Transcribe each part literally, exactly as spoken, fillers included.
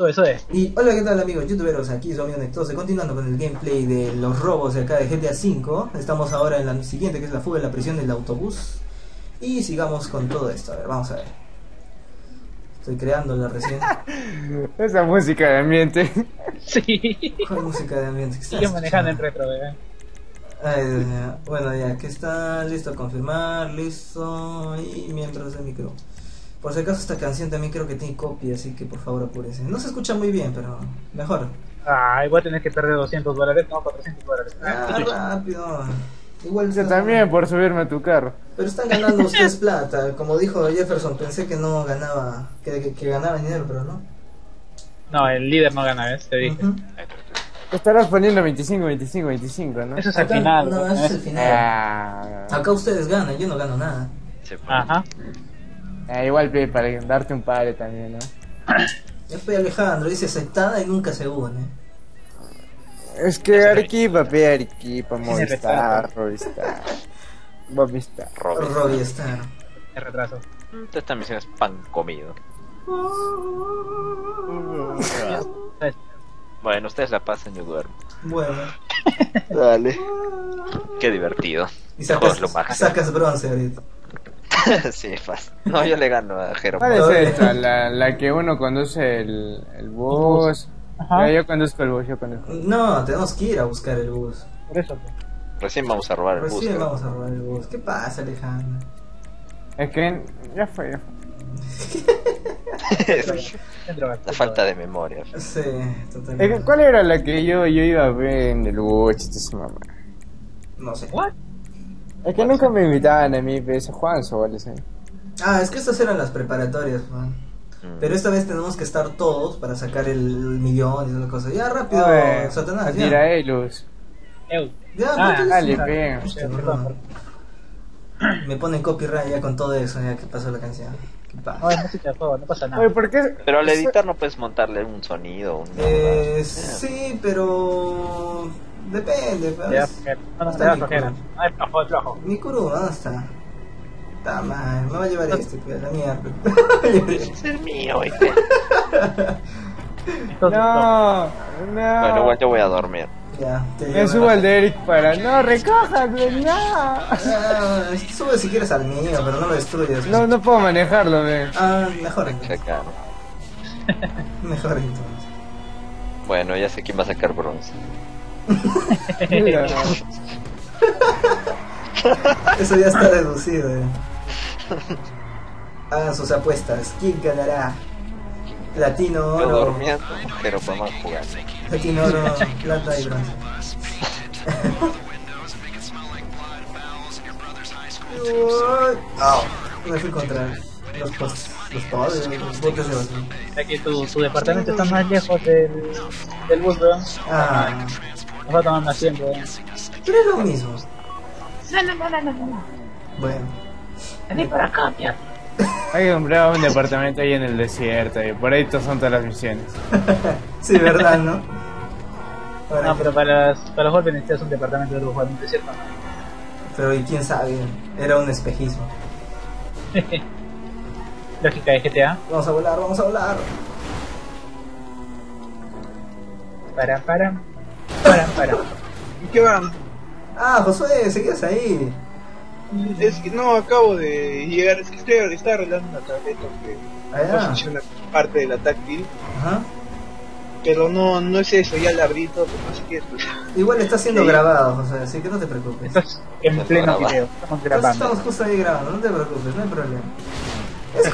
Todo eso es. Y hola, ¿qué tal amigos youtuberos? Aquí su amigo Nectose, continuando con el gameplay de los robos de acá de G T A cinco. Estamos ahora en la siguiente, que es la fuga de la prisión del autobús. Y sigamos con todo esto, a ver, vamos a ver. Estoy creándola recién. Esa música de ambiente. Sí. ¿Cuál música de ambiente? Sigo manejando en retro, bebé. Ay, bueno, ya que está, listo, confirmar, listo. Y mientras el micro. Por si acaso esta canción también creo que tiene copia, así que por favor apúrense. No se escucha muy bien, pero mejor. Ay, voy a tener que perder doscientos dólares, no, cuatrocientos dólares. Ah, rápido. Igual está... también por subirme a tu carro. Pero están ganando ustedes plata, como dijo Jefferson, pensé que no ganaba, que, que, que ganaba dinero, pero no. No, el líder no gana, ¿ves? Te dije. Uh-huh. Estarás poniendo veinticinco, veinticinco, veinticinco, ¿no? Eso es acá, al final. No, eso es, es el final. Ah, acá ustedes ganan, yo no gano nada. Se puede. Ajá. Eh, igual para darte un padre también, ¿no? Yo soy Alejandro, dice aceptada y nunca se une. Es que Arequipa, pe Arequipa, Movistar, Robistar. Movistar, Robistar. El retraso. Esta misión es pan comido. Bueno, ustedes la pasan, yo duermo. Bueno. Dale. Qué divertido. Y sacas, sacas bronce ahorita. Sí, fácil. No, yo le gano a Jero. ¿Cuál es esta? La, la que uno conduce el, el bus. Ajá. Yo conduzco el bus, yo conduzco. No, tenemos que ir a buscar el bus. Por eso. Recién vamos a robar el Recién bus. Recién vamos creo. a robar el bus. ¿Qué pasa, Alejandro? Es que ya fue, ya fue. La falta de memoria. Sí, totalmente. ¿Cuál era la que yo, yo iba a ver en el bus? Esta es mamá. No sé. ¿What? Es que nunca me invitaban a mí, pero Juanzo, ¿vale? Sí. Ah, es que estas eran las preparatorias, Juan. Mm. Pero esta vez tenemos que estar todos para sacar el millón y esas cosas. Ya, rápido, ver, Satanás, ya. Mira, eh, Luz. Eu. Ya, ah, ¿no dale, bien. Hostia, perdón. Me ponen copyright ya con todo eso, ya que pasó la canción. No, es música de juego, no pasa nada. Oye, ¿por qué? Pero al editar no puedes montarle un sonido. Un... Eh, no, sí, pero... Depende, pero... Ya, no está mi Kuruma. Mi Kuruma, ¿dónde está? Está mal, me va a llevar no. este, pues, la mierda. Es el mío, ¿viste? No, no. Bueno, igual yo voy a dormir. Ya, te me subo al de Eric para... No, recójate, no. Uh, sube si quieres al mío, pero no lo destruyas. No, no puedo manejarlo, man. Ah, mejor entonces. Mejor entonces. Bueno, ya sé quién va a sacar bronce. Eso ya está deducido. Eh. Hagan sus apuestas. ¿Quién ganará? Platino, oro. Yo dormía, pero podemos jugar. Platino, oro, plata y bronce. Oh, me fui contra los postes. Los padres, los botes de basura. Aquí tu, tu departamento está más lejos del, del bus, weón. Ah. Nos va a tomar más tiempo, weón. Pero es lo mismo. No, no, no, no, no. Bueno. Vení para acá, tío. Hay que comprar un departamento ahí en el desierto, y por ahí son todas las misiones. Sí, verdad, ¿no? Ahora no, que... pero para, para los golpes necesitas un departamento de lujo en el desierto. Pero, ¿y quién sabe? Era un espejismo. Lógica de G T A. Vamos a volar, vamos a volar. Para, para. Para, para. ¿Qué van? Ah, Josué, seguías ahí. Es que no, acabo de llegar. Es que estoy, estaba arreglando una tableta que ah, no funciona parte de la táctil. Ajá. Pero no, no es eso, ya la abrí todo, pero no sé qué es. Igual está siendo sí. grabado, José, así que no te preocupes. Estás en pleno video, estamos grabando. Estamos justo ahí grabando, no te preocupes, no hay problema. Es,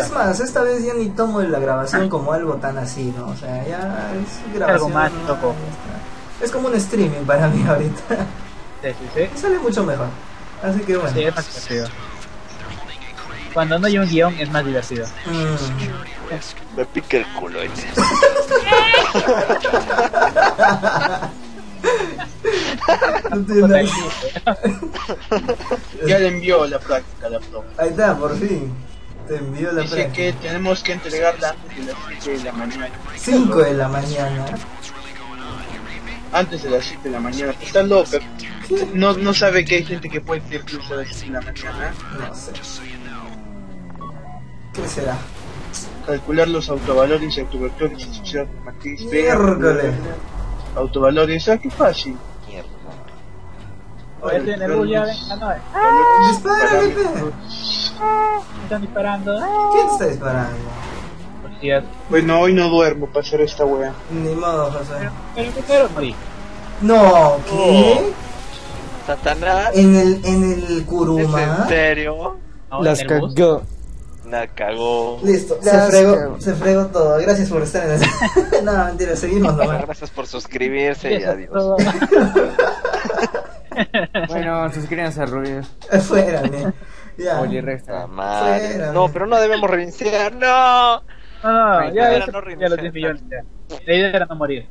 es más, esta vez ya ni tomo la grabación como algo tan así, ¿no? O sea, ya es grabación... Algo más loco. Es como un streaming para mí ahorita. Sí, sí, sí. Sale mucho mejor. Así que bueno. Sí, es más divertido. Cuando no hay un guión es más divertido. Mm. Me pica el culo este. Ya le envió la práctica a la profe. Ahí está, por fin. Te envió la Dice práctica. que tenemos que entregarla antes de las siete de la mañana. cinco de la mañana. Antes de las siete de la mañana. Está loca. No, no sabe que hay gente que puede ir incluso a las siete de la mañana. No sé. ¿Qué será? calcular los autovalores y autovectores asociados a la matriz B. Autovalores, ah, qué fácil. Oye, tiene bulla, venga, no es. ¡Ah! Me están disparando. ¿Quién está disparando? Bueno, hoy no duermo para hacer esta wea. Ni modo, José. Pero primero morí. No, ¿qué? Satanás. En el, en el Kuruma. ¿En serio? Las cagó. La cagó. Listo, se fregó, se fregó todo. Gracias por estar en el... No, mentira, seguimos nomás. Gracias por suscribirse y adiós. Bueno, suscríbanse a Rubius. Fuera, ¿no? Ya. Oye, resta. Fuera, no, pero no debemos reiniciar. No. No, no, ya, eso, no ya los diez millones. Ya. La idea era no morir.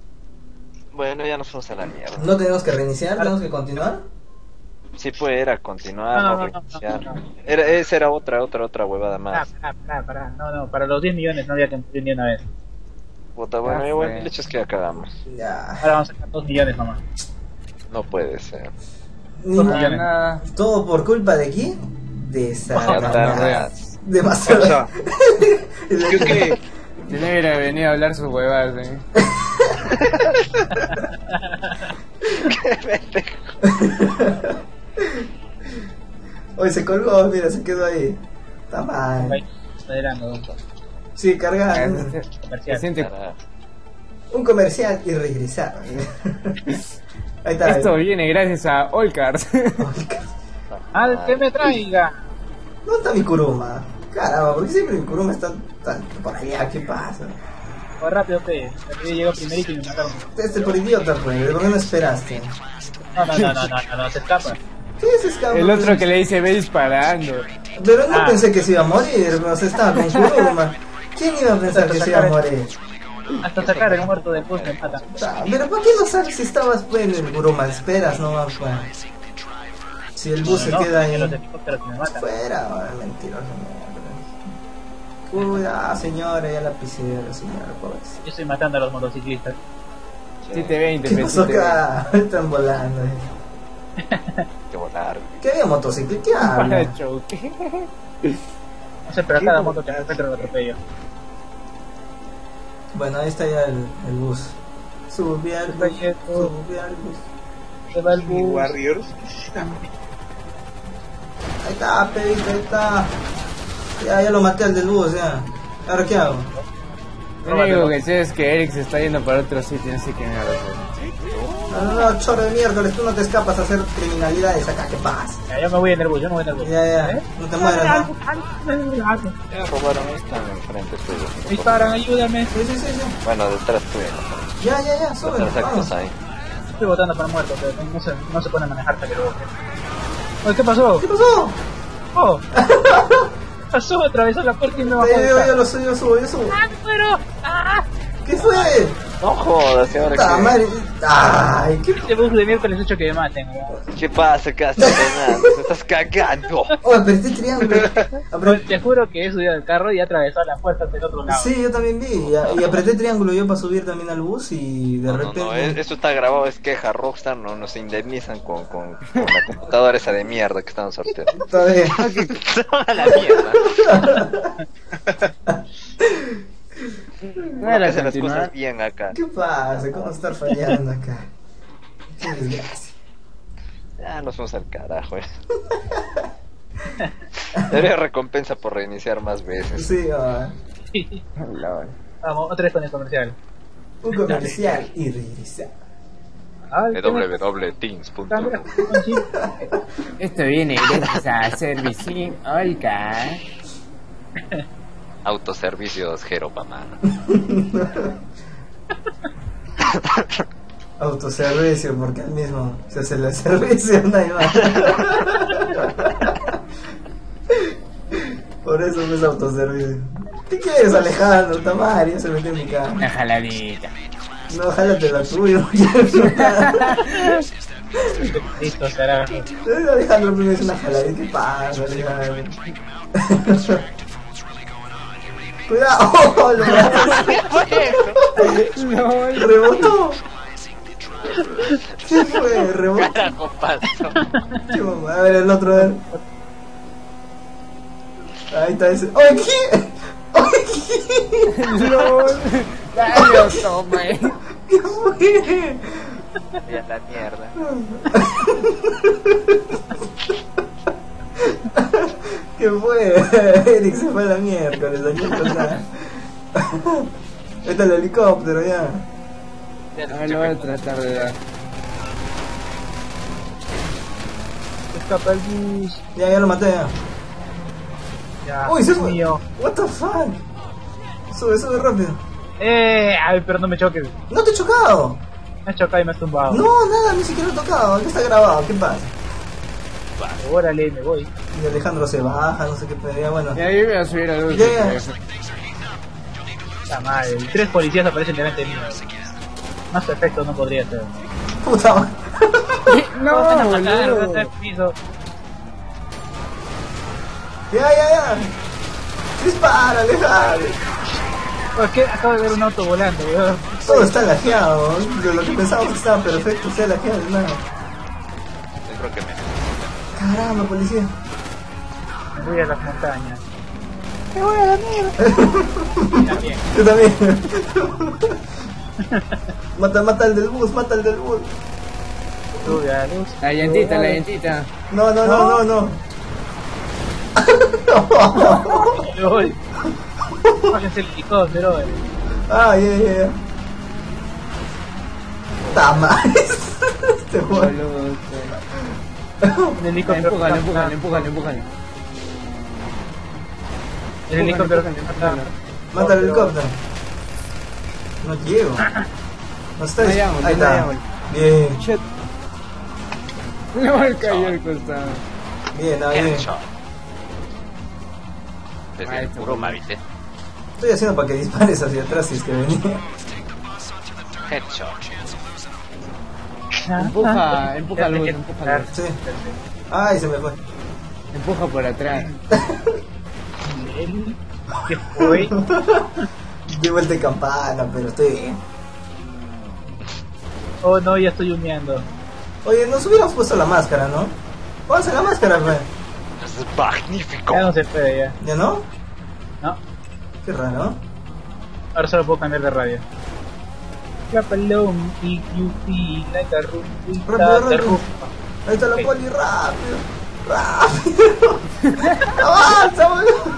Bueno, ya nos fuimos a la mierda. ¿No tenemos que reiniciar? ¿Tenemos que continuar? Sí, pues era continuar, no, no, no reiniciar. No, no, no. Era, esa era otra, otra, otra huevada más. Ah, para, para, para. No, no, para los diez millones no había que entender ni una vez. Puta, bueno, ah, bueno, el hecho es que ya cagamos. Ya. Ahora vamos a sacar dos millones nomás. No puede ser. Ni nada. ¿Todo por culpa de quién? De Satanás. Demasiado. O sea, es que tiene que ir a venir a hablar sus huevadas, ¿eh? Qué pendejo. Oye, se colgó, mira, se quedó ahí. Está mal. Está llegando, doctor. Sí, cargar. Un comercial y regresar. Ahí está. Esto ahí viene gracias a Allcars. Al que me traiga. ¿Dónde está mi Kuruma? Caramba, porque siempre mi Kuruma está tan por allá, ¿qué pasa? O rápido, pe, llegó primerito y me mataron. Este por idiota, pues, ¿por qué no esperaste? No, no, no, no, no, no, se escapa. ¿Qué se escapa? El otro que le dice, ve disparando. Pero no pensé que se iba a morir, no se estaba con Kuruma. ¿Quién iba a pensar que se iba a morir? Hasta sacar el muerto del post me mata. Pero ¿por qué no sabes si estabas, pues, en el Kuruma? Esperas, no vas, pues. Si el bus no, se no, queda ahí, los helicópteros me matan. Fuera, ahora mentiroso. Cuidado, señora, ya la piscina, señora, pobrecita. Yo estoy matando a los motociclistas. siete veinte, ¿qué pasó acá? Están volando. Que volar. ¿Qué había motociclista? ¿Qué habla? No sé, pero cada moto que me encuentro lo atropello. Bueno, ahí está ya el, el bus. Subí al bus, subí al bus. Se va el bus. Warriors. Ahí está, pedito, ahí está. Ya, ya lo maté al del bus, ya. Ahora, ¿qué hago? Lo único que sé es que Eric se está yendo para otro sitio, así que me agarro. No, no, no, chorro de miércoles, tú no te escapas a hacer criminalidades acá, ¿qué pasa? Ya, yo me voy en el bus, yo me voy en el bus. Ya, ya, ¿eh? No te mueras, ¿no? Ya robaron esta enfrente tuyo. Disparan, ayúdame. Sí, sí, sí, sí. Bueno, detrás tuyo. Ya, ya, ya, sube. Estoy botando para muerto, pero no se, no se pone a manejar hasta que lo bote. Oye, ¿qué pasó? ¿Qué pasó? Oh. Pasó, atravesó la puerta y no bajó. Yo, yo, yo lo subo, yo subo, yo subo. ¡Ah, pero! ¡Ah! ¿Qué fue? No jodas, señora. ¡Ah, madre! ¡Ay! ¿Qué te bus de miércoles hecho que me maten? ¿Qué pasa, Castro? ¡Te estás cagando! ¡Oh, pero este triángulo! Te juro que he subido al carro y atravesó la puerta del otro lado. Sí, yo también vi. Y apreté triángulo yo para subir también al bus y de repente... No, no, esto está grabado, es queja. Rockstar no nos indemnizan con la computadora esa de mierda que estaban sorteando. Está bien. Toda la mierda. No hay que hacer las cosas bien acá. ¿Qué pasa? ¿Cómo estar fallando acá? Qué desgracia. Ya nos vamos al carajo, eh. Debería recompensa por reiniciar más veces. Sí, va. Vamos, otra vez con el comercial. Un comercial y regresar. doble u doble u doble u punto teams punto com. Esto viene gracias a Servicin Olga. Autoservicios Jeropamano. Autoservicio, porque al mismo se hace el servicio, no hay más. Por eso no es autoservicio. ¿Qué quieres, Alejandro? Tamar, ya se metió en mi cara. Una jaladita. No, jálate la tuya. Listo, carajo. Alejandro me dice una jaladita. ¿Qué pasa, Alejandro? ¡Cuidado! ¡Oh, lo no! ¡Rebotó! ¿Qué fue? ¿Rebotó? ¡Carajo, pasó! Chum, a ver el otro, a ver. Ahí está ese... ¡Oh, qué! ¡Oh, qué! ¡Lol! ¡Dale, oso, güey! ¡Qué güey! Ya la mierda. ¿Qué fue? Eric se fue a la miércoles, aquí está. Está el helicóptero ya. Ah, lo voy a tratar de dar. Escapa el bus. Ya, ya lo maté ya. Ya. Uy, se fue. Mío. What the fuck. Sube, sube rápido. Eh, ay, pero no me choques. No te he chocado. Me he chocado y me has tumbado. No, nada, ni siquiera lo he tocado. Aquí está grabado, ¿qué pasa? Vale, órale, me voy. Y Alejandro se baja, no sé qué pedía, bueno. Y ahí voy a subir a luz. Ya, ya. La madre, tres policías aparecen delante de mí. Más perfecto no podría ser. Puta madre. No, no, no, no, no, piso. Ya, ya, ya. Dispara, Alejandro. ¿Por qué? Acabo de ver un auto volando, weón. Todo está lajeado. Lo que pensábamos que estaba perfecto, se ha lajeado, hermano. Yo creo que me... Caramba, policía. Me voy a las montañas. Me voy a la mierda. Yo también. Mata, mata al del bus, mata al del bus. La llantita, la llantita. No, no, no, no, no. Bájense el helicóptero, eh. Ah, yeah, yeah. Tamás. Este juego. El helicóptero. Empújale, empújale, empújale, empújale. El helicóptero. Mata el helicóptero. No llego. No está. Ahí está. Bien. No, él cayó al costado. Bien, ahí. Bien. Desde el Kuruma, ¿viste? Estoy haciendo para que dispares hacia atrás si es que venía. Headshot. Empuja, empuja luz, empuja luz. Sí. Ay, se me fue. Empuja por atrás. ¿Qué fue? Di vuelta de campana, pero estoy bien. Oh no, ya estoy humeando. Oye, nos hubiéramos puesto la máscara, ¿no? Pónganse la máscara, güey. Es magnífico. Ya no se puede, ya. ¿Ya no? No. Qué raro. Ahora solo puedo cambiar de radio. Capalón, y yupi, la carrupa. Rápido, rápido. Ahí está la poli, rápido. Rápido. ¡Avanza, boludo!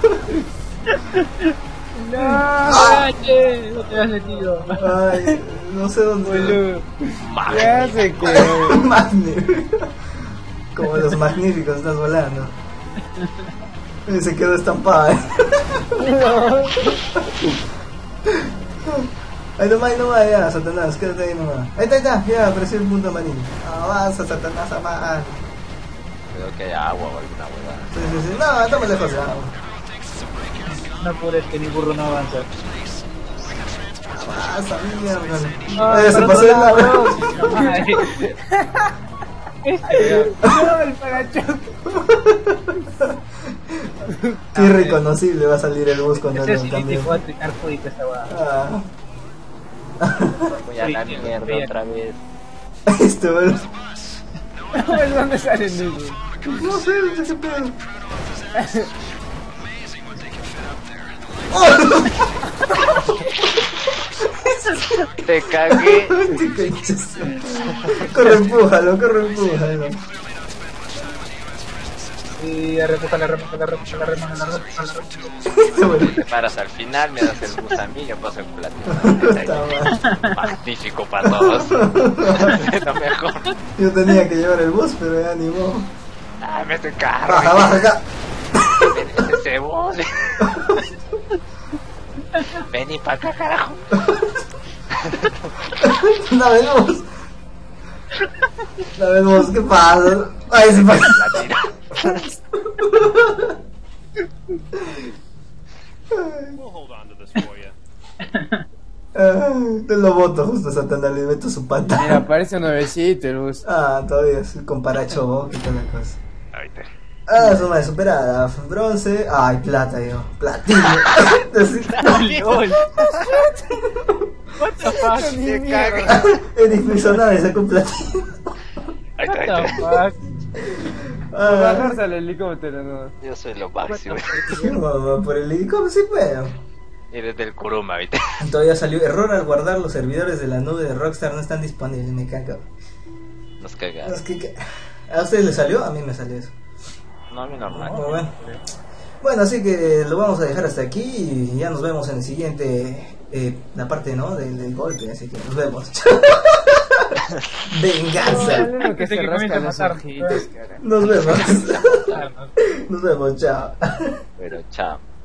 ¡No! ¡Che! ¡No te has metido! ¡Ay! No sé dónde, boludo. ¿Qué hace, cabrón? Magnífico. Como los magníficos estás volando. Y se quedó estampada. No. Ahí nomás, ahí nomás, ya, Satanás, quédate ahí nomás. Ahí está, ahí está, ya, apareció el punto amarillo. Avanza, Satanás, avanza. Creo que hay agua o alguna huevada. Sí, sí, sí. No, estamos lejos de agua. No apures que ni burro no avanza. Ah, sabía, no, eh, se pasó el lado. Este no, el parachoque. Irreconocible va a salir el bus cuando lo cambie. Voy a trinar jodita esta guada. Voy a la mierda otra vez. Este boludo. ¿Dónde sale el bus? No sé, no sé qué pedo. Te cagué. Corre, empújalo, corre, empújalo. Y repuja la repuja la repuja la repuja la repuja la repuja. Te paras al final, me das el bus a mí, yo paso el platino. Magnífico para todos. Lo mejor. Yo tenía que llevar el bus, pero ya ni modo. Ah, mete carro. Baja, baja acá. Ese bus. Vení para acá, carajo. La vemos. La vemos, ¿qué pasa? Ay, se pasa. La tira. Ay, te lo boto justo, Satanás, le meto su pata. Mira, parece un nuevecito el bus. Ah, todavía es con paracho, ¿qué tal la cosa? Ahorita. Ah, suma de superada, bronce, ay, plata yo, platino. LOL. What the fuck, te cagas. Eric me hizo nada y sacó un platino. Ahí está, ahí está. What the fuck. Bajarse al helicóptero, no. Yo soy lo máximo. No, por el helicóptero sí puedo. Eres del Kuruma, ¿viste? Todavía salió error al guardar los servidores de la nube de Rockstar, no están disponibles. Me cago. Nos cagaron. Nos que... ¿A ustedes les salió? A mí me salió eso. No, a mí normal. No, bueno. Bueno, así que lo vamos a dejar hasta aquí y ya nos vemos en el siguiente, eh, la parte, ¿no? Del, del golpe, así que nos vemos. Venganza. No, no, no, que se comienza a matar. Nos vemos. Nos vemos, chao. Pero chao.